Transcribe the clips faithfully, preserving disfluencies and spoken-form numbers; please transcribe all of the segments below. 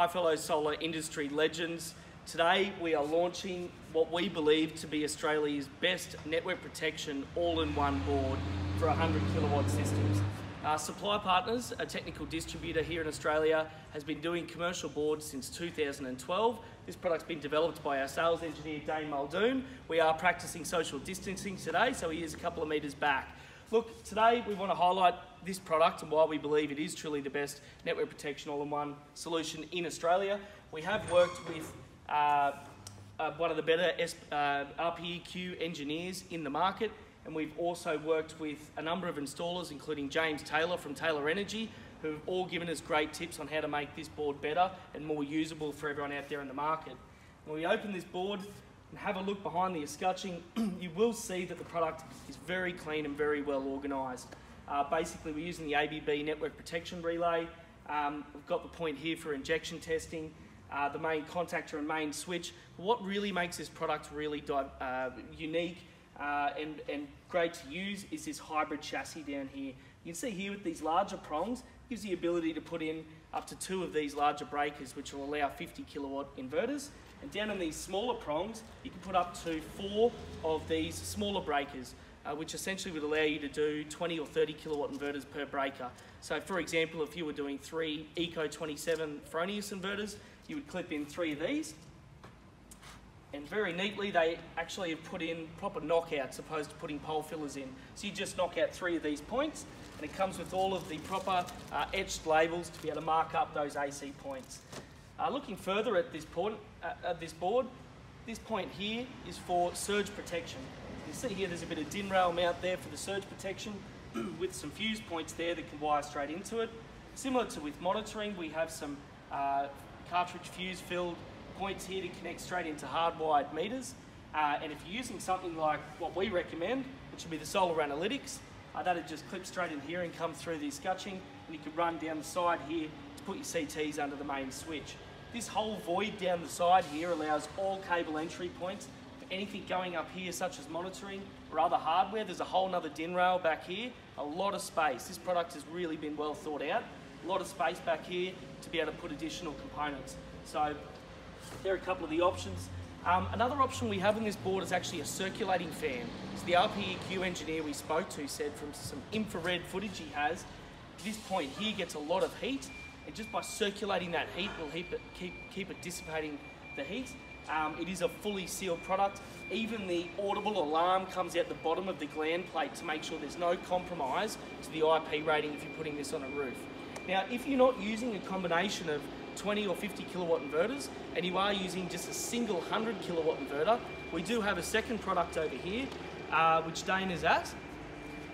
Hi fellow solar industry legends. Today we are launching what we believe to be Australia's best network protection all-in-one board for one hundred kilowatt systems. Our Supply Partners, a technical distributor here in Australia, has been doing commercial boards since two thousand twelve. This product's been developed by our sales engineer Dane Muldoon. We are practicing social distancing today, so he is a couple of metres back. Look, today we want to highlight this product and why we believe it is truly the best network protection all-in-one solution in Australia. We have worked with uh, uh, one of the better uh, R P E Q engineers in the market, and we've also worked with a number of installers, including James Taylor from Taylor Energy, who have all given us great tips on how to make this board better and more usable for everyone out there in the market. When we open this board and have a look behind the escutcheon, you will see that the product is very clean and very well organised. Uh, basically, we're using the A B B network protection relay. Um, we've got the point here for injection testing, uh, the main contactor and main switch. What really makes this product really uh, unique uh, and, and great to use is this hybrid chassis down here. You can see here with these larger prongs, it gives the ability to put in up to two of these larger breakers, which will allow fifty kilowatt inverters. And down on these smaller prongs, you can put up to four of these smaller breakers, uh, which essentially would allow you to do twenty or thirty kilowatt inverters per breaker. So for example, if you were doing three Eco twenty-seven Fronius inverters, you would clip in three of these. And very neatly, they actually have put in proper knockouts, as opposed to putting pole fillers in. So you just knock out three of these points, and it comes with all of the proper uh, etched labels to be able to mark up those A C points. Uh, looking further at this, point, uh, at this board, this point here is for surge protection. You can see here there's a bit of din rail mount there for the surge protection with some fuse points there that can wire straight into it. Similar to with monitoring, we have some uh, cartridge fuse filled points here to connect straight into hardwired meters. Uh, and if you're using something like what we recommend, which would be the Solar Analytics, uh, that'd just clip straight in here and come through the escutcheon, and you can run down the side here to put your C Ts under the main switch. This whole void down the side here allows all cable entry points for anything going up here, such as monitoring or other hardware. There's a whole nother din rail back here, a lot of space. This product has really been well thought out. A lot of space back here to be able to put additional components. So there are a couple of the options. Um, another option we have on this board is actually a circulating fan. So the R P E Q engineer we spoke to said from some infrared footage he has, this point here gets a lot of heat. And just by circulating that heat, we'll keep it, keep, keep it dissipating the heat. Um, it is a fully sealed product. Even the audible alarm comes out the bottom of the gland plate to make sure there's no compromise to the I P rating if you're putting this on a roof. Now, if you're not using a combination of twenty or fifty kilowatt inverters, and you are using just a single one hundred kilowatt inverter, we do have a second product over here, uh, which Dane is at.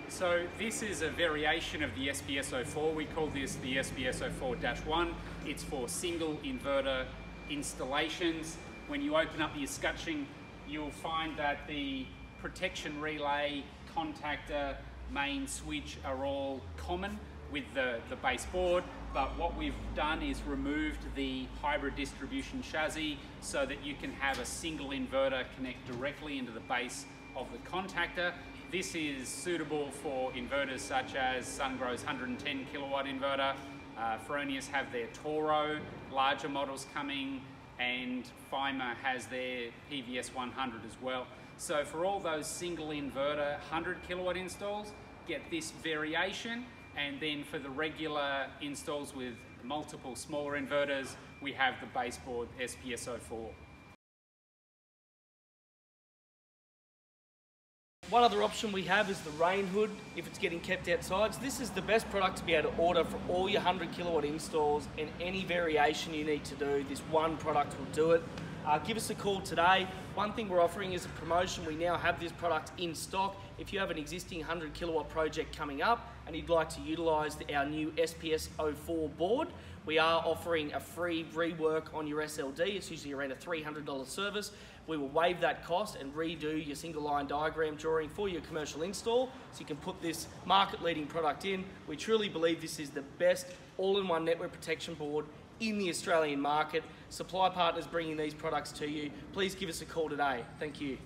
So this is a variation of the S P S zero four. We call this the S P S zero four dash one. It's for single inverter installations. When you open up the escutcheon, you'll find that the protection relay, contactor, main switch are all common with the, the base board. But what we've done is removed the hybrid distribution chassis so that you can have a single inverter connect directly into the base of the contactor. This is suitable for inverters such as Sungrow's one hundred ten kilowatt inverter. Uh, Fronius have their Toro larger models coming, and Fimer has their P V S one hundred as well. So for all those single inverter one hundred kilowatt installs, get this variation, and then for the regular installs with multiple smaller inverters, we have the baseboard S P S zero four. One other option we have is the rain hood, if it's getting kept outside. So this is the best product to be able to order for all your one hundred kilowatt installs, and any variation you need to do, this one product will do it. Uh, give us a call today. One thing we're offering is a promotion. We now have this product in stock. If you have an existing one hundred kilowatt project coming up and you'd like to utilise our new S P S zero four board, we are offering a free rework on your S L D. It's usually around a three hundred dollar service. We will waive that cost and redo your single line diagram drawing for your commercial install, so you can put this market leading product in. We truly believe this is the best all-in-one network protection board in the Australian market. Supply Partners bringing these products to you. Please give us a call today. Thank you.